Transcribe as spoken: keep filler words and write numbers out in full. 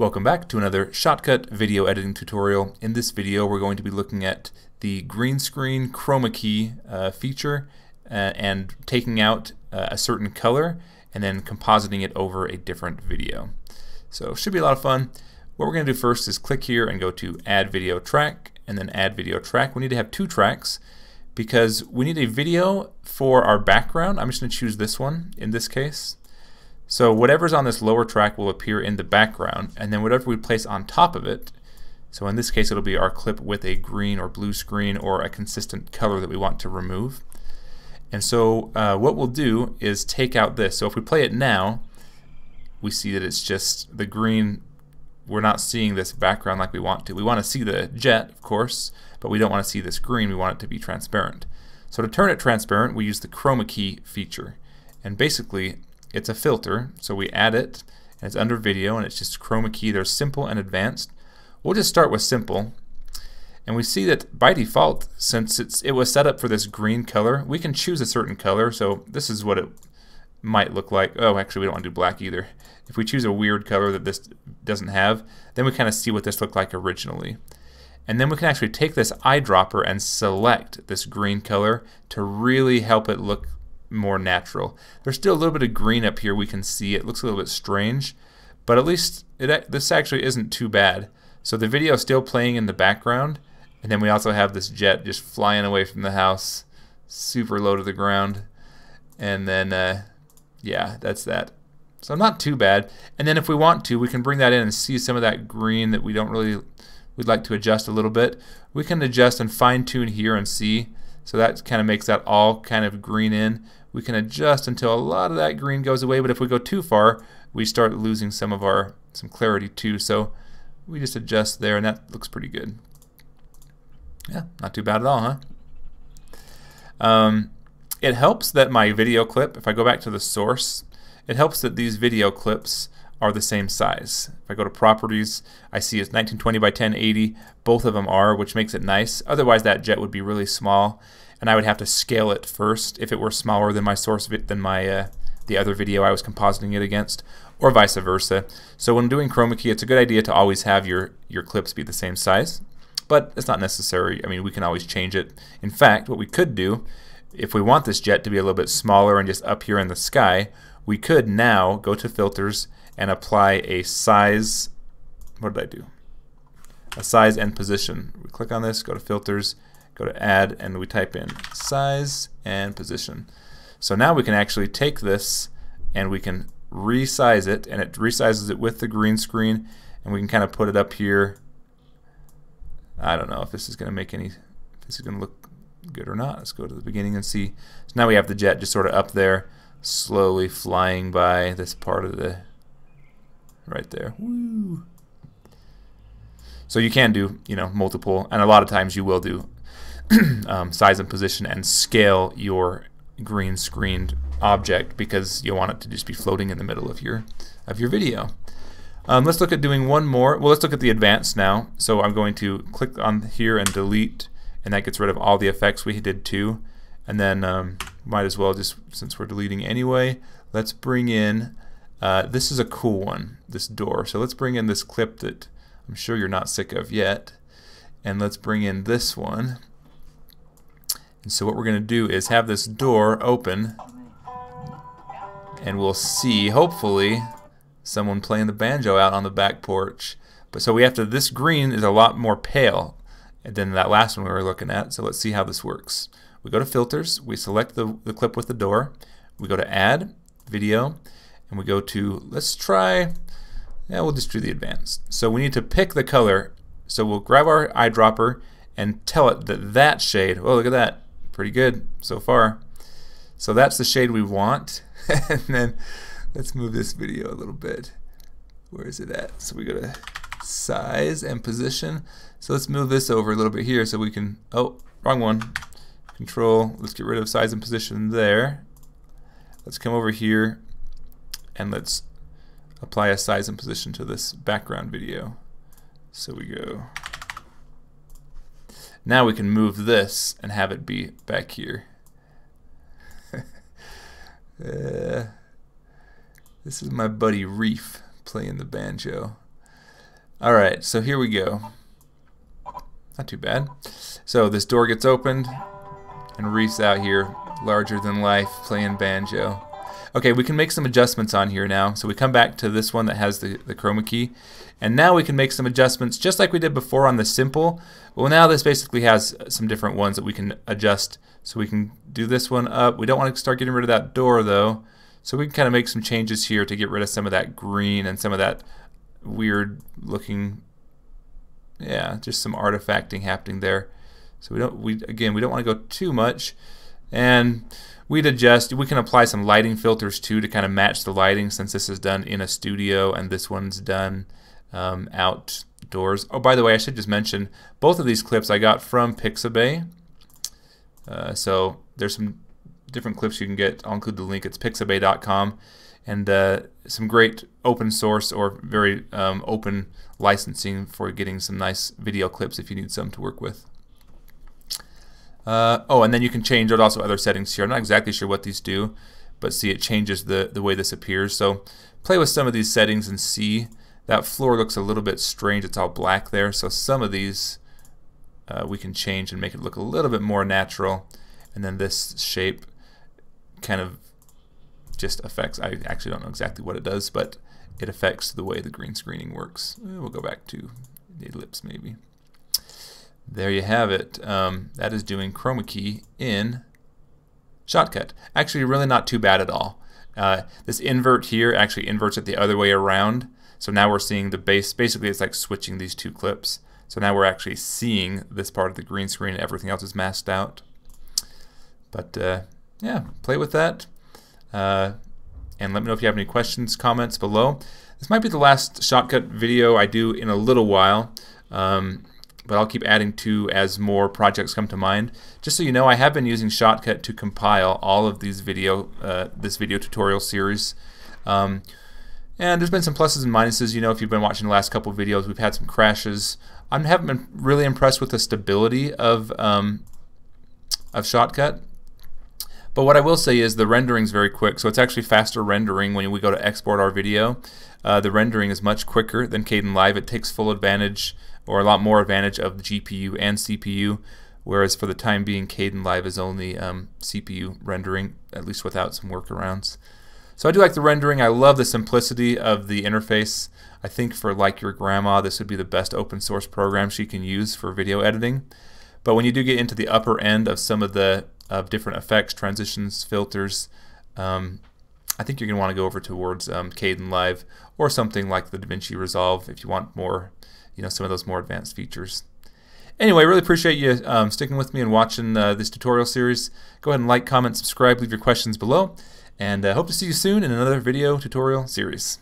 Welcome back to another Shotcut video editing tutorial. In this video we're going to be looking at the green screen chroma key uh, feature uh, and taking out uh, a certain color and then compositing it over a different video. So it should be a lot of fun. What we're going to do first is click here and go to add video track and then add video track. We need to have two tracks because we need a video for our background. I'm just going to choose this one in this case. So whatever's on this lower track will appear in the background, and then whatever we place on top of it, so in this case it'll be our clip with a green or blue screen or a consistent color that we want to remove. And so uh, what we'll do is take out this. So if we play it now, we see that it's just the green. We're not seeing this background like we want to. We want to see the jet, of course, but we don't want to see this green. We want it to be transparent. So to turn it transparent, we use the chroma key feature. And basically, it's a filter, so we add it, and it's under video, and it's just chroma key. There's simple and advanced. We'll just start with simple, and we see that by default, since it's it was set up for this green color, we can choose a certain color. So this is what it might look like. Oh, actually, we don't want to do black either. If we choose a weird color that this doesn't have, then we kind of see what this looked like originally. And then we can actually take this eyedropper and select this green color to really help it look more natural. There's still a little bit of green up here. We can see it looks a little bit strange, but at least it, this actually isn't too bad. So the video is still playing in the background, and then we also have this jet just flying away from the house, super low to the ground. And then uh, yeah, that's that. So not too bad. And then if we want to, we can bring that in and see some of that green that we don't really we'd like to adjust a little bit. We can adjust and fine-tune here and see. So that kind of makes that all kind of green in. We can adjust until a lot of that green goes away, but if we go too far, we start losing some of our some clarity too. So we just adjust there, and that looks pretty good. Yeah, not too bad at all, huh? Um, it helps that my video clip, if I go back to the source, it helps that these video clips are the same size. If I go to properties, I see it's nineteen twenty by ten eighty. Both of them are, which makes it nice. Otherwise that jet would be really small, and I would have to scale it first if it were smaller than my source than my uh, the other video I was compositing it against, or vice versa. So when doing chroma key, it's a good idea to always have your your clips be the same size, but it's not necessary. I mean, we can always change it. In fact, what we could do, if we want this jet to be a little bit smaller and just up here in the sky, we could now go to filters and apply a size. What did I do? A size and position. We click on this, go to filters, go to add, and we type in size and position. So now we can actually take this and we can resize it, and it resizes it with the green screen, and we can kind of put it up here. I don't know if this is going to make any, if this is going to look good or not. Let's go to the beginning and see. So now we have the jet just sort of up there, slowly flying by this part of the right there. Woo. So you can do, you know, multiple, and a lot of times you will do um, size and position and scale your green screened object, because you want it to just be floating in the middle of your of your video. Um, let's look at doing one more. Well, let's look at the advanced now. So I'm going to click on here and delete, and that gets rid of all the effects we did too. And then um, might as well, just since we're deleting anyway, let's bring in. Uh, this is a cool one, this door. So let's bring in this clip that I'm sure you're not sick of yet, and let's bring in this one. And so what we're going to do is have this door open, and we'll see, hopefully, someone playing the banjo out on the back porch. But so we have to, this green is a lot more pale than that last one we were looking at, so let's see how this works. We go to filters, we select the, the clip with the door, we go to add, video, and we go to, let's try, yeah, we'll just do the advanced. So we need to pick the color. So we'll grab our eyedropper and tell it that that shade, oh, look at that, pretty good so far. So that's the shade we want. And then let's move this video a little bit. Where is it at? So we go to size and position. So let's move this over a little bit here so we can, oh, wrong one. Control, let's get rid of size and position there. Let's come over here, and let's apply a size and position to this background video. So we go. Now we can move this and have it be back here. uh, this is my buddy Reef playing the banjo. Alright, so here we go. Not too bad. So this door gets opened, and Reef's out here, larger than life, playing banjo. Okay, we can make some adjustments on here now. So we come back to this one that has the, the chroma key, and now we can make some adjustments just like we did before on the simple. Well, now this basically has some different ones that we can adjust. So we can do this one up. We don't want to start getting rid of that door though, so we can kind of make some changes here to get rid of some of that green and some of that weird looking, yeah, just some artifacting happening there. So we don't, we again, we don't want to go too much. And we'd adjust, we can apply some lighting filters too to kind of match the lighting, since this is done in a studio and this one's done um, outdoors. Oh, by the way, I should just mention both of these clips I got from Pixabay. Uh, so there's some different clips you can get. I'll include the link. It's pixabay dot com, and uh, some great open source or very um, open licensing for getting some nice video clips if you need some to work with. Uh, oh, and then you can change it also other settings here. I'm not exactly sure what these do, but see, it changes the, the way this appears. So play with some of these settings and see. That floor looks a little bit strange. It's all black there. So some of these uh, we can change and make it look a little bit more natural. And then this shape kind of just affects, I actually don't know exactly what it does, but it affects the way the green screening works. We'll go back to the ellipse maybe. There you have it. Um, that is doing chroma key in Shotcut. Actually really not too bad at all. Uh, this invert here actually inverts it the other way around. So now we're seeing the base, basically it's like switching these two clips. So now we're actually seeing this part of the green screen and everything else is masked out. But uh, yeah, play with that. Uh, and let me know if you have any questions, comments below. This might be the last Shotcut video I do in a little while. Um, but I'll keep adding to as more projects come to mind. Just so you know, I have been using Shotcut to compile all of these video, uh, this video tutorial series. Um, and there's been some pluses and minuses. You know, if you've been watching the last couple videos, we've had some crashes. I haven't been really impressed with the stability of um, of Shotcut. But what I will say is the rendering's very quick, so it's actually faster rendering when we go to export our video. Uh, the rendering is much quicker than Kdenlive. It takes full advantage, or a lot more advantage, of G P U and C P U, whereas for the time being Kdenlive is only um, C P U rendering, at least without some workarounds. So I do like the rendering. I love the simplicity of the interface. I think for like your grandma, this would be the best open source program she can use for video editing. But when you do get into the upper end of some of the of different effects, transitions, filters, um, I think you're going to want to go over towards um, Kdenlive or something like the DaVinci Resolve if you want more, you know, some of those more advanced features. Anyway, I really appreciate you um, sticking with me and watching uh, this tutorial series. Go ahead and like, comment, subscribe, leave your questions below, and I uh, hope to see you soon in another video tutorial series.